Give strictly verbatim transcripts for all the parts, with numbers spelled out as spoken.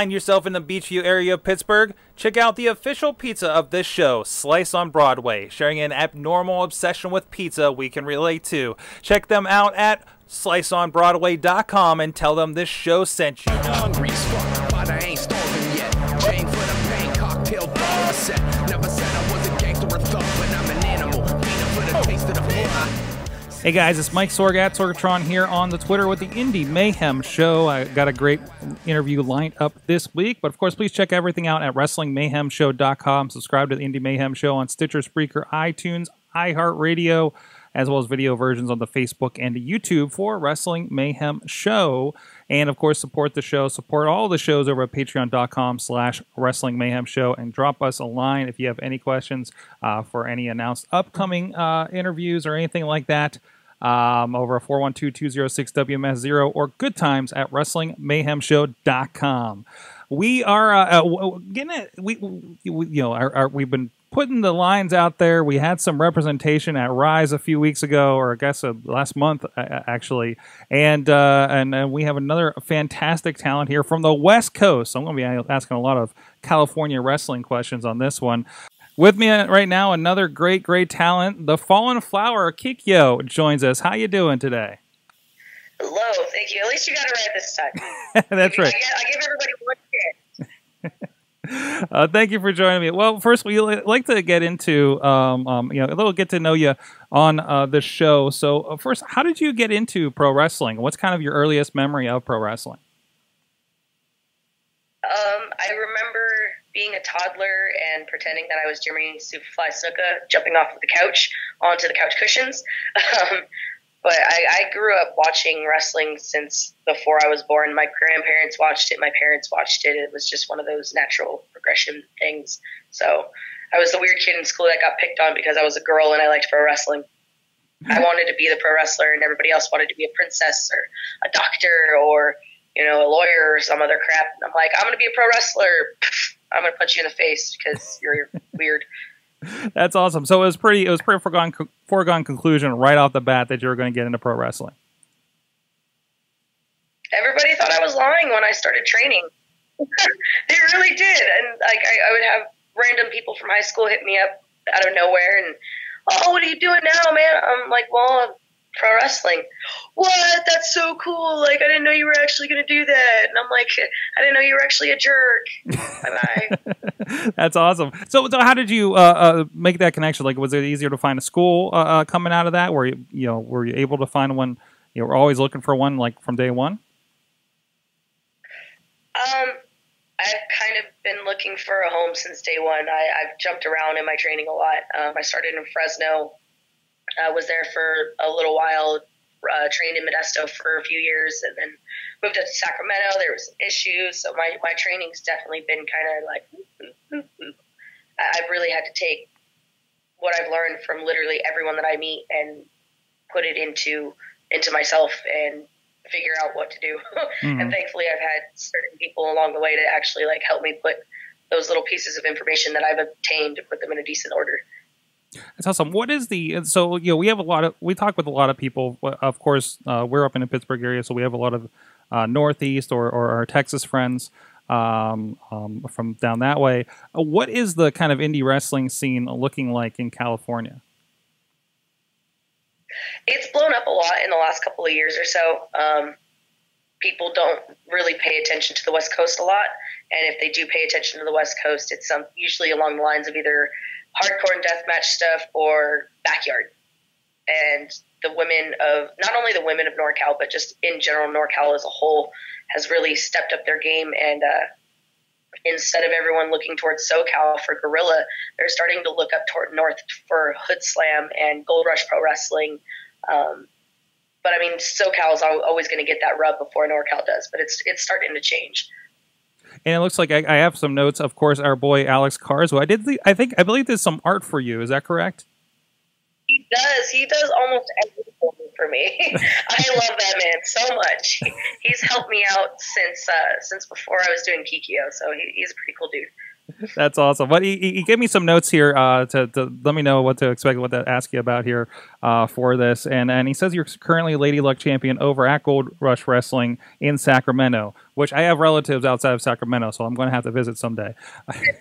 Find yourself in the Beachview area of Pittsburgh? Check out the official pizza of this show, Slice on Broadway, sharing an abnormal obsession with pizza we can relate to. Check them out at slice on broadway dot com and tell them this show sent you. Hungry fuck, but I ain't starving yet. Chain for the pain, cocktail bar set. Never said I was a gangster or thug, but I'm an animal. For the taste of the poor. Hey guys, it's Mike Sorg at Sorgatron here on the Twitter with the Indie Mayhem Show. I got a great interview lined up this week, but of course, please check everything out at wrestling mayhem show dot com. Subscribe to the Indie Mayhem Show on Stitcher, Spreaker, iTunes, iHeartRadio, as well as video versions on the Facebook and YouTube for Wrestling Mayhem Show. And, of course, support the show. Support all the shows over at patreon dot com slash wrestling mayhem show. And drop us a line if you have any questions uh, for any announced upcoming uh, interviews or anything like that um, over at four one two, two oh six, W M S zero or goodtimes at wrestling mayhem show dot com. We are uh, uh, getting it. We, we, you know, our, our, we've been putting the lines out there. We had some representation at Rise a few weeks ago, or I guess uh, last month, uh, actually. And, uh, and and we have another fantastic talent here from the West Coast. So I'm going to be asking a lot of California wrestling questions on this one. With me right now, another great, great talent, the Fallen Flower Kikyo joins us. How you doing today? Hello, thank you. At least you got it right this time. That's right. I give, I give everybody one chance. Uh, thank you for joining me. Well, first, we like to get into um, um, you know, a little get to know you on uh, the show. So, uh, first, how did you get into pro wrestling? What's kind of your earliest memory of pro wrestling? Um, I remember being a toddler and pretending that I was Jimmy Superfly Snooka, jumping off of the couch onto the couch cushions. Um, but I, I grew up watching wrestling since before I was born. My grandparents watched it. My parents watched it. It was just one of those natural progression things. So I was the weird kid in school that got picked on because I was a girl and I liked pro wrestling. I wanted to be the pro wrestler, and everybody else wanted to be a princess or a doctor or, you know, a lawyer or some other crap. And I'm like, I'm going to be a pro wrestler. I'm going to punch you in the face because you're weird. That's awesome. So it was pretty. It was pretty foregone foregone conclusion right off the bat that you were going to get into pro wrestling. Everybody thought I was lying when I started training. They really did, and like I, I would have random people from high school hit me up out of nowhere, and oh, what are you doing now, man? I'm like, well, I'm pro wrestling. What? That's so cool! Like I didn't know you were actually going to do that, and I'm like, I didn't know you were actually a jerk. Bye bye. That's awesome. So, so how did you uh, uh, make that connection? Like, was it easier to find a school uh, uh, coming out of that? Were you, you know, were you able to find one? You know, we're always looking for one, like from day one. Um, I've kind of been looking for a home since day one. I, I've jumped around in my training a lot. Um, I started in Fresno. I was there for a little while. Uh, trained in Modesto for a few years, and then moved up to Sacramento. There was some issues, so my, my training's definitely been kind of like, mm, mm, mm. I've really had to take what I've learned from literally everyone that I meet and put it into into myself and figure out what to do. Mm-hmm. And thankfully I've had certain people along the way to actually like help me put those little pieces of information that I've obtained and put them in a decent order. That's awesome. What is the, so, you know, we have a lot of, we talk with a lot of people, of course, uh, we're up in the Pittsburgh area, so we have a lot of uh, Northeast or, or our Texas friends um, um, from down that way. Uh, what is the kind of indie wrestling scene looking like in California? It's blown up a lot in the last couple of years or so. Um, people don't really pay attention to the West Coast a lot, and if they do pay attention to the West Coast, it's some, usually along the lines of either hardcore and deathmatch stuff or backyard. And the women of, not only the women of NorCal, but just in general, NorCal as a whole has really stepped up their game. And uh, instead of everyone looking towards SoCal for Gorilla, they're starting to look up toward North for Hood Slam and Gold Rush Pro Wrestling. Um, but I mean, SoCal is always going to get that rub before NorCal does, but it's, it's starting to change. And it looks like I, I have some notes. Of course, our boy Alex Cars. I did. The, I think I believe there's some art for you. Is that correct? He does. He does almost everything for me. I love that man so much. He, he's helped me out since uh, since before I was doing Kikyo. So he, he's a pretty cool dude. That's awesome. But he, he gave me some notes here uh, to, to let me know what to expect, what to ask you about here uh, for this. And and he says you're currently Lady Luck champion over at Gold Rush Wrestling in Sacramento, which I have relatives outside of Sacramento, so I'm going to have to visit someday. It's actually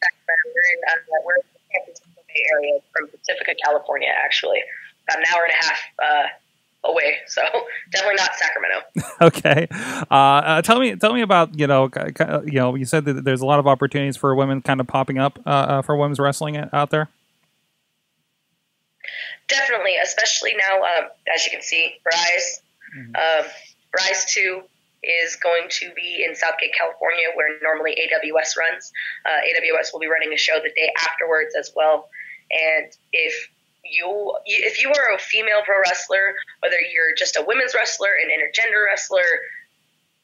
Sacramento. We're in, uh, we're in the campus in the Bay Area from Pacifica, California, actually. About an hour and a half uh, away, so definitely not Sacramento. Okay, uh, uh, tell me, tell me about you know, you know, you said that there's a lot of opportunities for women kind of popping up uh, uh, for women's wrestling out there. Definitely, especially now, um, as you can see, Rise, mm-hmm. uh, Rise Two is going to be in Southgate, California, where normally A W S runs. Uh, A W S will be running a show the day afterwards as well, and if You, if you are a female pro wrestler, whether you're just a women's wrestler, an intergender wrestler,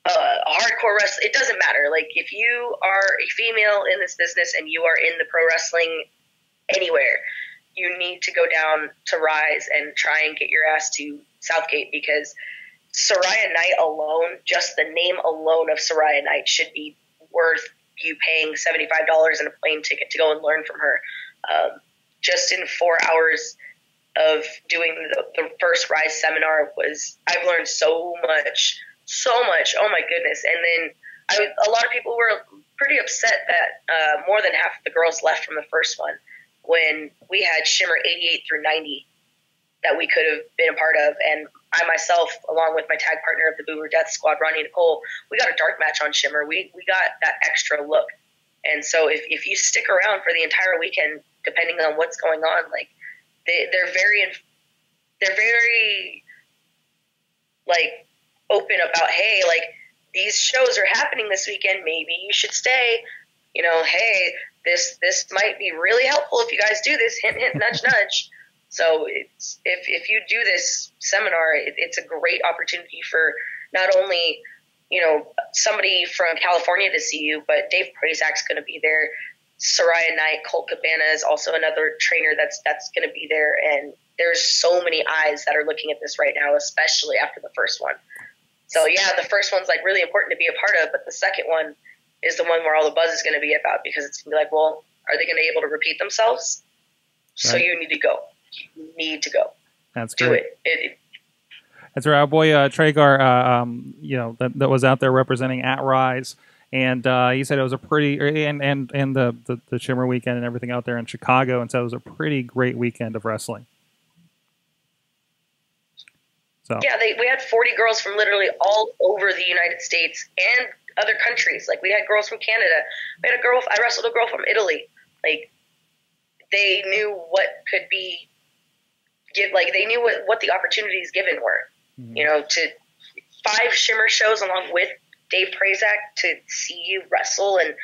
uh, a hardcore wrestler, it doesn't matter. Like, if you are a female in this business and you are in the pro wrestling anywhere, you need to go down to Rise and try and get your ass to Southgate, because Saraya Knight alone, just the name alone of Saraya Knight should be worth you paying seventy-five dollars and a plane ticket to go and learn from her. Um, Just in four hours of doing the, the first Rise seminar, was I've learned so much, so much. Oh my goodness! And then I, a lot of people were pretty upset that uh, more than half of the girls left from the first one, when we had Shimmer eighty-eight through ninety that we could have been a part of. And I myself, along with my tag partner of the Boomer Death Squad, Ronnie Nicole, we got a dark match on Shimmer. We we got that extra look. And so if if you stick around for the entire weekend, depending on what's going on, like they, they're very, they're very like open about, hey, like these shows are happening this weekend. Maybe you should stay, you know, hey, this, this might be really helpful if you guys do this, hint, hint, nudge, nudge. So it's, if, if you do this seminar, it, it's a great opportunity for not only, you know, somebody from California to see you, but Dave Prazak's going to be there. Saraya Knight, Colt Cabana is also another trainer that's that's going to be there, and there's so many eyes that are looking at this right now, especially after the first one. So yeah, the first one's like really important to be a part of, but the second one is the one where all the buzz is going to be about, because it's gonna be like, well, are they going to be able to repeat themselves? Right. So you need to go. You need to go. That's good. Do it. It, it That's right. Our boy uh, Tragar, uh, um, you know, that, that was out there representing at Rise. And uh, he said it was a pretty, and and, and the, the, the Shimmer weekend and everything out there in Chicago, and said it was a pretty great weekend of wrestling. So yeah, they, we had forty girls from literally all over the United States and other countries. Like, we had girls from Canada. We had a girl, I wrestled a girl from Italy. Like, they knew what could be, give, like they knew what, what the opportunities given were. Mm-hmm. You know, to five Shimmer shows along with Dave Prazak to see you wrestle, and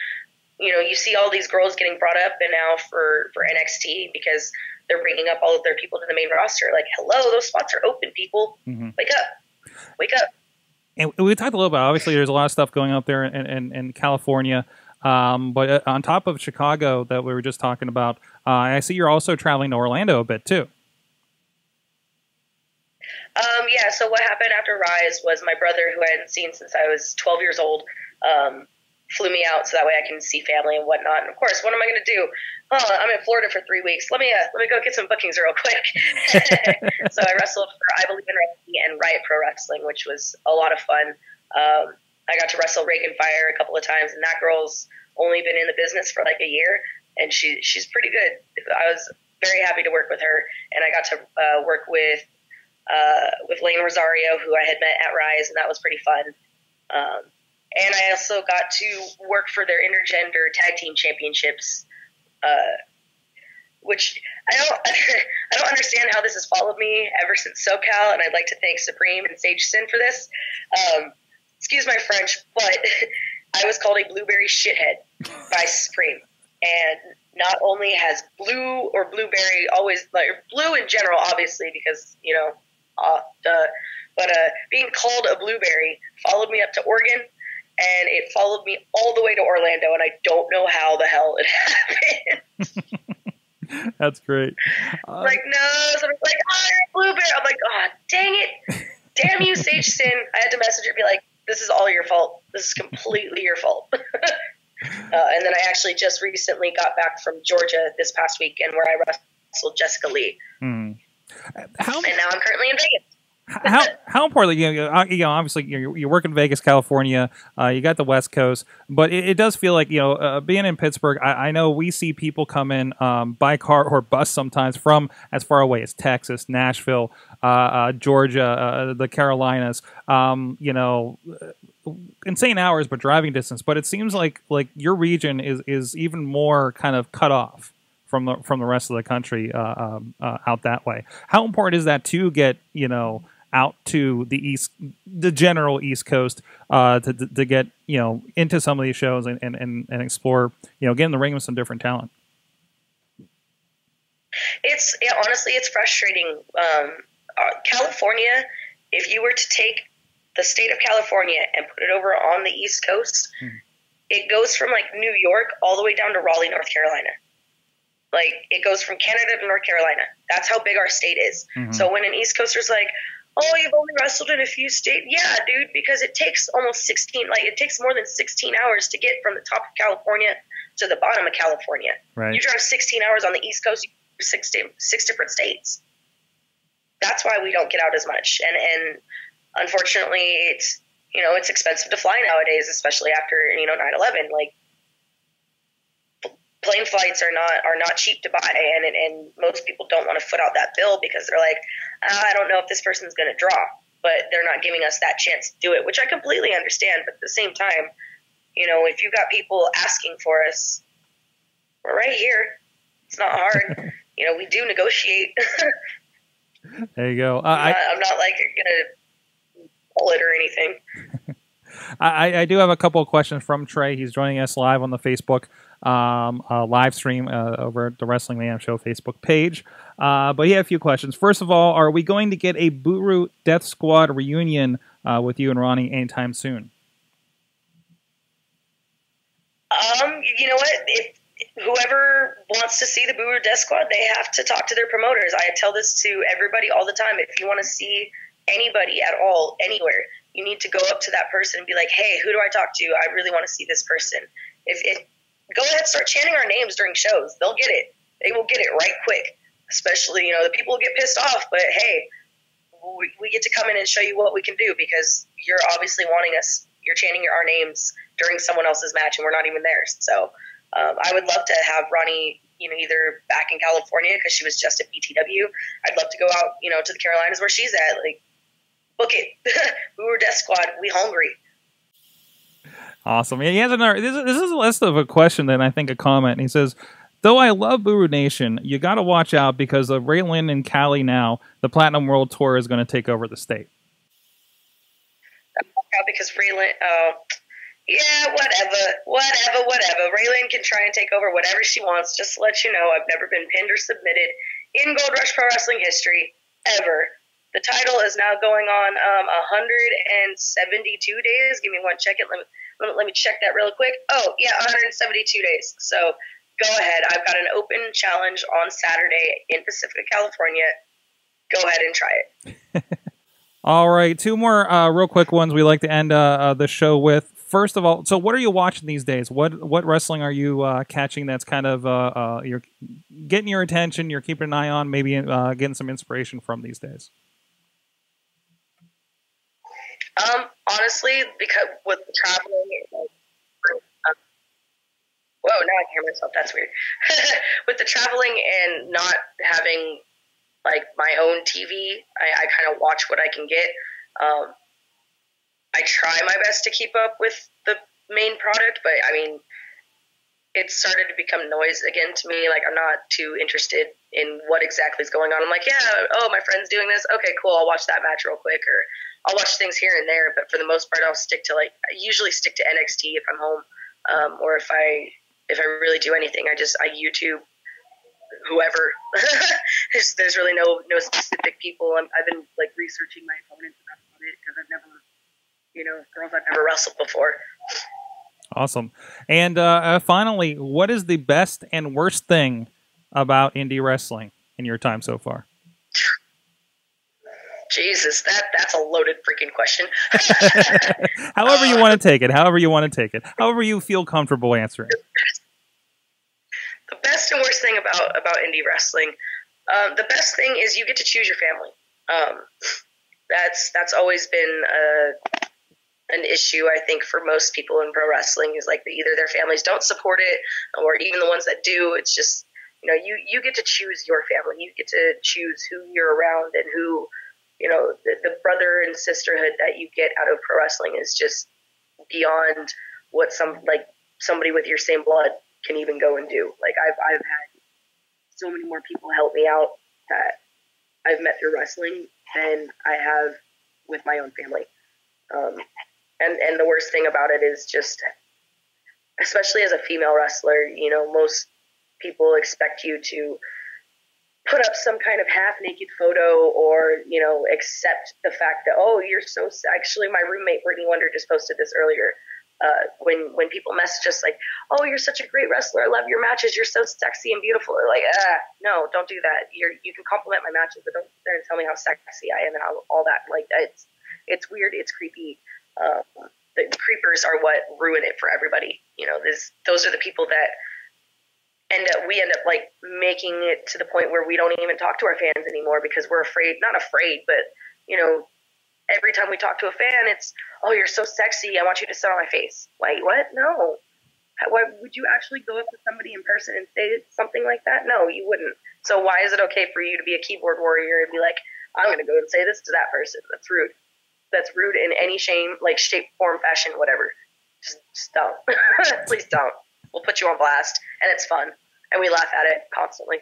you know, you see all these girls getting brought up and now for for N X T, because they're bringing up all of their people to the main roster. Like, hello, those spots are open, people. Mm-hmm. Wake up, wake up. And we talked a little about, obviously there's a lot of stuff going up there in, in, in California, um, but on top of Chicago that we were just talking about, uh, I see you're also traveling to Orlando a bit too. Um, yeah, so what happened after Rise was my brother, who I hadn't seen since I was twelve years old, um, flew me out so that way I can see family and whatnot. And of course, what am I going to do? Oh, I'm in Florida for three weeks. Let me uh, let me go get some bookings real quick. So I wrestled for I Believe in Wrestling and Riot Pro Wrestling, which was a lot of fun. Um, I got to wrestle Reagan and Fire a couple of times, and that girl's only been in the business for like a year, and she she's pretty good. I was very happy to work with her, and I got to uh, work with. Uh, with Lane Rosario, who I had met at Rise, and that was pretty fun. Um, and I also got to work for their intergender tag team championships, uh, which I don't, I don't understand how this has followed me ever since SoCal, and I'd like to thank Supreme and Sage Sin for this. Um, excuse my French, but I was called a blueberry shithead by Supreme. And not only has blue or blueberry always, like blue in general, obviously, because, you know, Uh, duh. But uh, being called a blueberry followed me up to Oregon, and it followed me all the way to Orlando, and I don't know how the hell it happened. That's great. Uh, like, no, so I was like, oh, you're a blueberry. I'm like, oh, dang it. Damn you, Sage Sin. I had to message her and be like, this is all your fault. This is completely your fault. Uh, and then I actually just recently got back from Georgia this past week, and where I wrestled Jessica Lee. Mm. How, and now I'm currently in Vegas. how how important, you know, you know obviously you you work in Vegas, California, uh, you got the West Coast, but it, it does feel like, you know, uh, being in Pittsburgh, I, I know we see people come in um, by car or bus sometimes from as far away as Texas, Nashville, uh, uh, Georgia, uh, the Carolinas, um, you know, insane hours, but driving distance. But it seems like like your region is is even more kind of cut off from the from the rest of the country, uh, um, uh, out that way. How important is that to get, you know, out to the east, the general East Coast, uh, to, to to get, you know, into some of these shows and and and explore, you know, get in the ring with some different talent? It's yeah, honestly, it's frustrating. Um, uh, California, if you were to take the state of California and put it over on the East Coast, hmm. it goes from like New York all the way down to Raleigh, North Carolina. Like it goes from Canada to North Carolina. That's how big our state is. Mm-hmm. So when an East Coaster's like, oh, you've only wrestled in a few states. Yeah, dude, because it takes almost sixteen, like it takes more than sixteen hours to get from the top of California to the bottom of California. Right. You drive sixteen hours on the East Coast, you do six, six different states. That's why we don't get out as much. And, and unfortunately it's, you know, it's expensive to fly nowadays, especially after, you know, nine eleven, like plane flights are not, are not cheap to buy. And, and, and most people don't want to foot out that bill because they're like, ah, I don't know if this person's going to draw, but they're not giving us that chance to do it, which I completely understand. But at the same time, you know, if you've got people asking for us, we're right here. It's not hard. You know, we do negotiate. There you go. Uh, I'm, not, I, I'm not like going to pull it or anything. I, I do have a couple of questions from Trey. He's joining us live on the Facebook um uh, live stream uh, over at the Wrestling Mayhem Show Facebook page, uh but he had a few questions. First of all, are we going to get a Boomer Death Squad reunion uh with you and Ronnie anytime soon? Um you know what, if whoever wants to see the Boomer Death Squad, they have to talk to their promoters. I tell this to everybody all the time. If you want to see anybody at all anywhere, you need to go up to that person and be like, hey, who do I talk to? I really want to see this person. If it Go ahead, start chanting our names during shows. They'll get it. They will get it right quick. Especially, you know, the people get pissed off, but hey, we, we get to come in and show you what we can do because you're obviously wanting us. You're chanting our names during someone else's match, and we're not even there. So, um, I would love to have Ronnie, you know, either back in California because she was just at B T W. I'd love to go out, you know, to the Carolinas where she's at. Like, book it. We were Death Squad. We hungry. Awesome. He has another. This, this is less of a question than I think a comment. And he says, "Though I love Boomer Nation, you got to watch out because of Ray Lynn and Cali now. The Platinum World Tour is going to take over the state." Yeah, because Ray Lynn. Uh, yeah, whatever, whatever, whatever. Ray Lynn can try and take over whatever she wants. Just to let you know, I've never been pinned or submitted in Gold Rush Pro Wrestling history ever. The title is now going on um, one hundred seventy-two days. Give me one second. Let me. Let me check that real quick. Oh, yeah, one hundred seventy-two days. So go ahead. I've got an open challenge on Saturday in Pacifica, California. Go ahead and try it. All right. Two more uh, real quick ones we like to end uh, uh, the show with. First of all, so what are you watching these days? What what wrestling are you uh, catching that's kind of uh, uh, you're getting your attention, you're keeping an eye on, maybe uh, getting some inspiration from these days? Um, honestly, because with the traveling, like, um, whoa, now I can hear myself. That's weird. With the traveling and not having like my own T V, I, I kind of watch what I can get. Um, I try my best to keep up with the main product, but I mean, it started to become noise again to me. Like, I'm not too interested in what exactly is going on. I'm like, yeah, oh, my friend's doing this. Okay, cool. I'll watch that match real quick, or I'll watch things here and there, but for the most part, I'll stick to like, I usually stick to N X T if I'm home, um, or if I, if I really do anything, I just, I YouTube whoever. there's, there's really no, no specific people. I'm, I've been like researching my opponents about it because I've never, you know, girls I've never wrestled before. Awesome. And uh, uh, finally, what is the best and worst thing about indie wrestling in your time so far? Jesus, that that's a loaded freaking question. However you want to take it. However you want to take it. However you feel comfortable answering. The best and worst thing about about indie wrestling, um, the best thing is you get to choose your family. Um, that's that's always been a, an issue, I think, for most people in pro wrestling, is like either their families don't support it, or even the ones that do. It's just, you know, you you get to choose your family. You get to choose who you're around and who, you know, the, the brother and sisterhood that you get out of pro wrestling is just beyond what some like somebody with your same blood can even go and do. Like I've I've had so many more people help me out that I've met through wrestling than I have with my own family. Um, and and the worst thing about it is just, especially as a female wrestler, you know, most people expect you to put up some kind of half-naked photo, or, you know, accept the fact that, oh, you're so actually my roommate Brittany Wonder just posted this earlier. Uh, when when people message us like, oh, you're such a great wrestler, I love your matches, you're so sexy and beautiful. They're like, ah, no, don't do that. You're you can compliment my matches, but don't sit there and tell me how sexy I am and how all that. Like, it's it's weird, it's creepy. Uh, the creepers are what ruin it for everybody. You know, this those are the people that. And we end up like making it to the point where we don't even talk to our fans anymore because we're afraid, not afraid, but, you know, every time we talk to a fan, it's, oh, you're so sexy, I want you to sit on my face. Like, what? No. Why, would you actually go up to somebody in person and say something like that? No, you wouldn't. So why is it okay for you to be a keyboard warrior and be like, I'm going to go and say this to that person? That's rude. That's rude in any shame, like shape, form, fashion, whatever. Just, just don't. Please don't. We'll put you on blast, and it's fun, and we laugh at it constantly.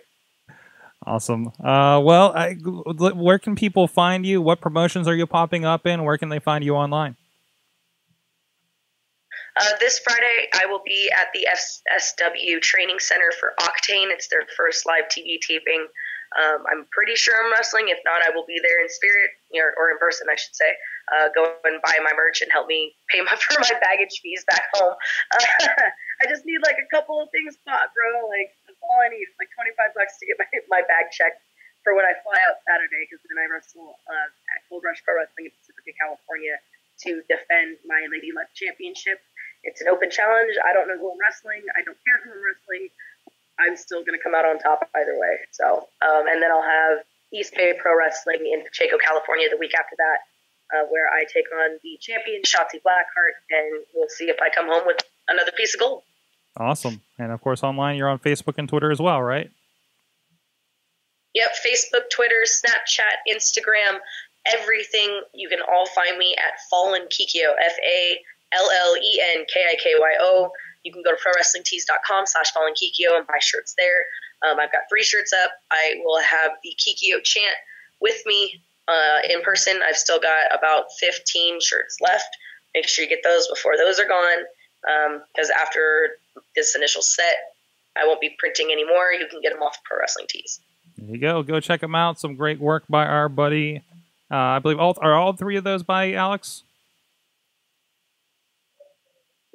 Awesome. Uh, well, I, where can people find you? What promotions are you popping up in? Where can they find you online? Uh, this Friday, I will be at the S S W Training Center for Octane. It's their first live T V taping. Um, I'm pretty sure I'm wrestling. If not, I will be there in spirit, or, or in person, I should say. Uh, go and buy my merch and help me pay my, for my baggage fees back home. Uh, I just need like a couple of things bought, bro. Like, that's all I need. It's like twenty-five bucks to get my, my bag checked for when I fly out Saturday, because then I wrestle uh, at Gold Rush Pro Wrestling in Pacifica, California, to defend my Lady Luck Championship. It's an open challenge. I don't know who I'm wrestling. I don't care who I'm wrestling. I'm still going to come out on top either way. So, um, and then I'll have East Bay Pro Wrestling in Pacheco, California, the week after that, uh, where I take on the champion, Shotzi Blackheart, and we'll see if I come home with another piece of gold. Awesome. And, of course, online, you're on Facebook and Twitter as well, right? Yep, Facebook, Twitter, Snapchat, Instagram, everything. You can all find me at Fallen Kikyo, F A L L E N K I K Y O. You can go to pro wrestling tees dot com slash Fallen Kikyo and buy shirts there. Um, I've got three shirts up. I will have the Kikyo chant with me uh, in person. I've still got about fifteen shirts left. Make sure you get those before those are gone, because um, after this initial set, I won't be printing anymore. You can get them off Pro Wrestling Tees. There you go. Go check them out. Some great work by our buddy. Uh, I believe all are all three of those by Alex?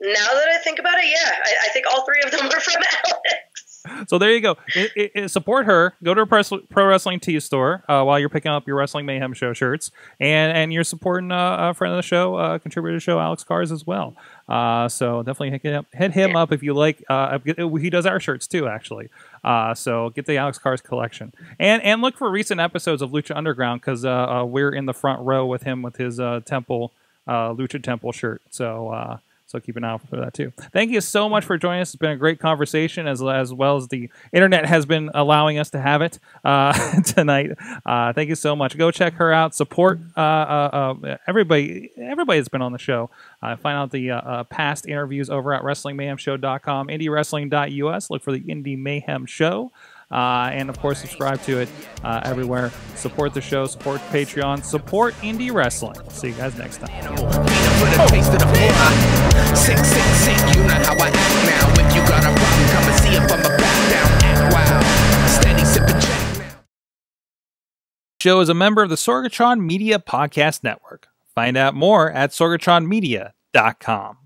Now that I think about it, yeah, I, I think all three of them are from Alex. So there you go. It, it, it, support her. Go to a Pro, pro Wrestling Tees store uh, while you're picking up your Wrestling Mayhem Show shirts, and and you're supporting uh, a friend of the show, uh, contributor to the show, Alex Cars, as well. Uh, so definitely hit him, hit him yeah. up if you like. Uh, he does our shirts too, actually. Uh, so get the Alex Cars collection, and and look for recent episodes of Lucha Underground, because uh, uh, we're in the front row with him with his uh, Temple uh, Lucha Temple shirt. So. Uh, So keep an eye out for that, too. Thank you so much for joining us. It's been a great conversation, as, as well as the internet has been allowing us to have it uh, tonight. Uh, thank you so much. Go check her out. Support uh, uh, uh, everybody everybody that's been on the show. Uh, find out the uh, uh, past interviews over at wrestling mayhem show dot com, indie wrestling dot U S. Look for the Indie Mayhem Show. Uh, and, of course, subscribe to it uh, everywhere. Support the show. Support Patreon. Support indie wrestling. See you guys next time. Show is a member of the Sorgatron Media Podcast Network. Find out more at sorgatron media dot com.